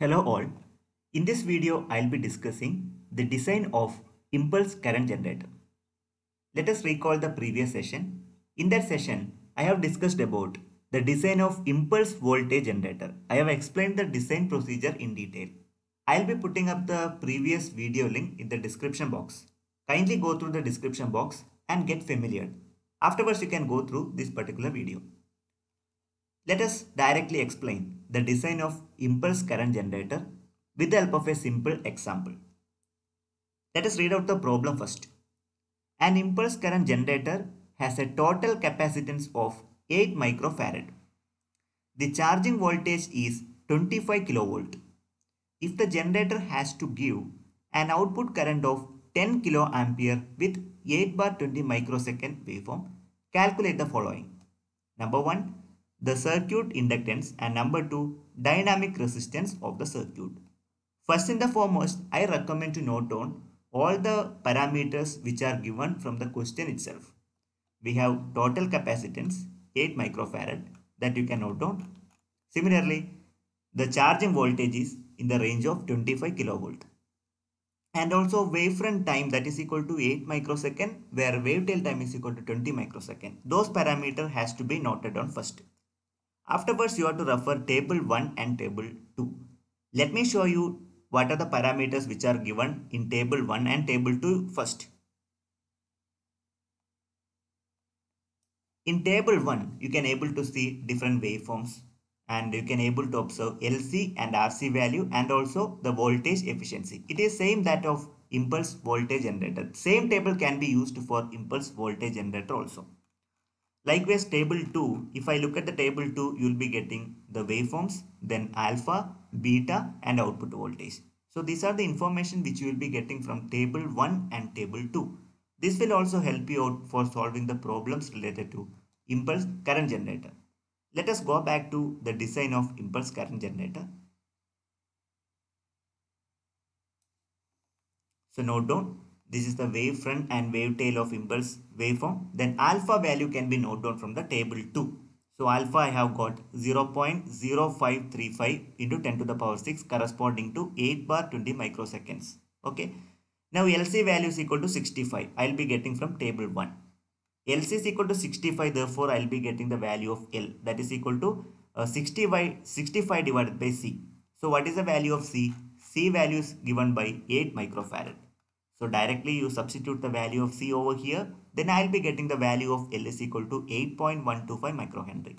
Hello all, in this video I'll be discussing the design of impulse current generator. Let us recall the previous session. In that session I have discussed about the design of impulse voltage generator. I have explained the design procedure in detail. I'll be putting up the previous video link in the description box. Kindly go through the description box and get familiar. Afterwards you can go through this particular video. Let us directly explain the design of impulse current generator with the help of a simple example. Let us read out the problem first. An impulse current generator has a total capacitance of 8 microfarad. The charging voltage is 25 kV. If the generator has to give an output current of 10 kA with 8 × 20 microsecond waveform, calculate the following. Number 1. The circuit inductance, and number 2, dynamic resistance of the circuit. First and the foremost, I recommend to note down all the parameters which are given from the question itself. We have total capacitance 8 microfarad, that you can note down. Similarly, the charging voltage is in the range of 25 kV. And also wavefront time, that is equal to 8 microsecond, where wavetail time is equal to 20 microsecond. Those parameter has to be noted down first. Afterwards, you have to refer table 1 and table 2. Let me show you what are the parameters which are given in table 1 and table 2 first. In table 1, you can able to see different waveforms and you can able to observe LC and RC value and also the voltage efficiency. It is same that of impulse voltage generator. Same table can be used for impulse voltage generator also. Likewise, table 2, if I look at the table 2, you will be getting the waveforms, then alpha, beta and output voltage. So these are the information which you will be getting from table 1 and table 2. This will also help you out for solving the problems related to impulse current generator. Let us go back to the design of impulse current generator. So note down. This is the wave front and wave tail of impulse waveform. Then alpha value can be noted down from the table 2. So alpha I have got 0.0535 into 10 to the power 6 corresponding to 8 × 20 microseconds. Okay. Now LC value is equal to 65. I will be getting from table 1. LC is equal to 65. Therefore, I will be getting the value of L, that is equal to 65 divided by C. So what is the value of C? C value is given by 8 microfarad. So directly you substitute the value of C over here. Then I will be getting the value of L is equal to 8.125 microhenry.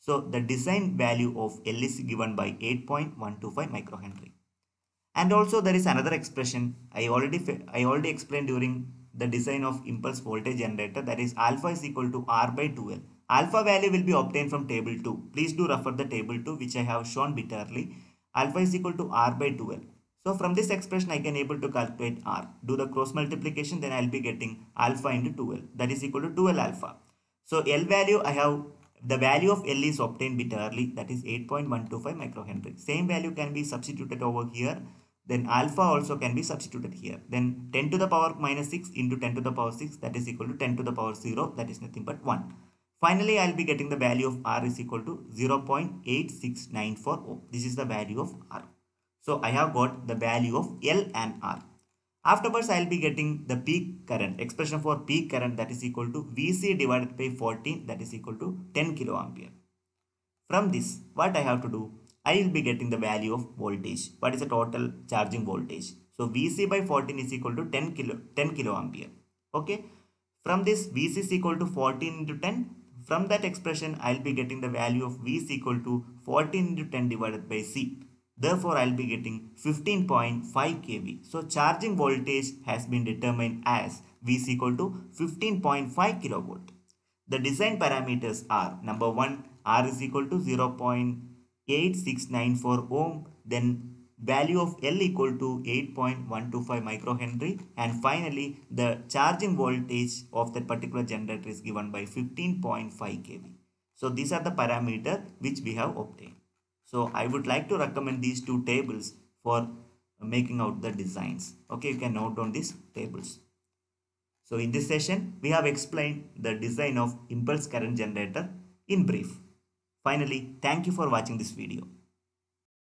So the design value of L is given by 8.125 microhenry. And also there is another expression I already explained during the design of impulse voltage generator, that is alpha is equal to R by 2L. Alpha value will be obtained from table 2. Please do refer the table 2 which I have shown bit early. Alpha is equal to R by 2L. So from this expression I can able to calculate R. Do the cross multiplication, then I will be getting alpha into 2L, that is equal to 2L alpha. So L value I have, the value of L is obtained bit early, that is 8.125 microhenry. Same value can be substituted over here. Then alpha also can be substituted here. Then 10 to the power minus 6 into 10 to the power 6, that is equal to 10 to the power 0, that is nothing but 1. Finally, I will be getting the value of R is equal to 0.86940. This is the value of R. So I have got the value of L and R. Afterwards, I will be getting the peak current, expression for peak current, that is equal to VC divided by 14, that is equal to 10 kA. From this, what I have to do? I will be getting the value of voltage. What is the total charging voltage? So VC by 14 is equal to 10 kA. Okay. From this VC is equal to 14 into 10. From that expression, I will be getting the value of V is equal to 14 into 10 divided by C. Therefore, I will be getting 15.5 kV. So charging voltage has been determined as V is equal to 15.5 kV. The design parameters are, number 1, R is equal to 0.8694 ohm, then value of L equal to 8.125 microhenry, and finally the charging voltage of that particular generator is given by 15.5 kV. So these are the parameters which we have obtained. So I would like to recommend these two tables for making out the designs. Okay, you can note down these tables. So in this session we have explained the design of impulse current generator in brief. Finally, thank you for watching this video.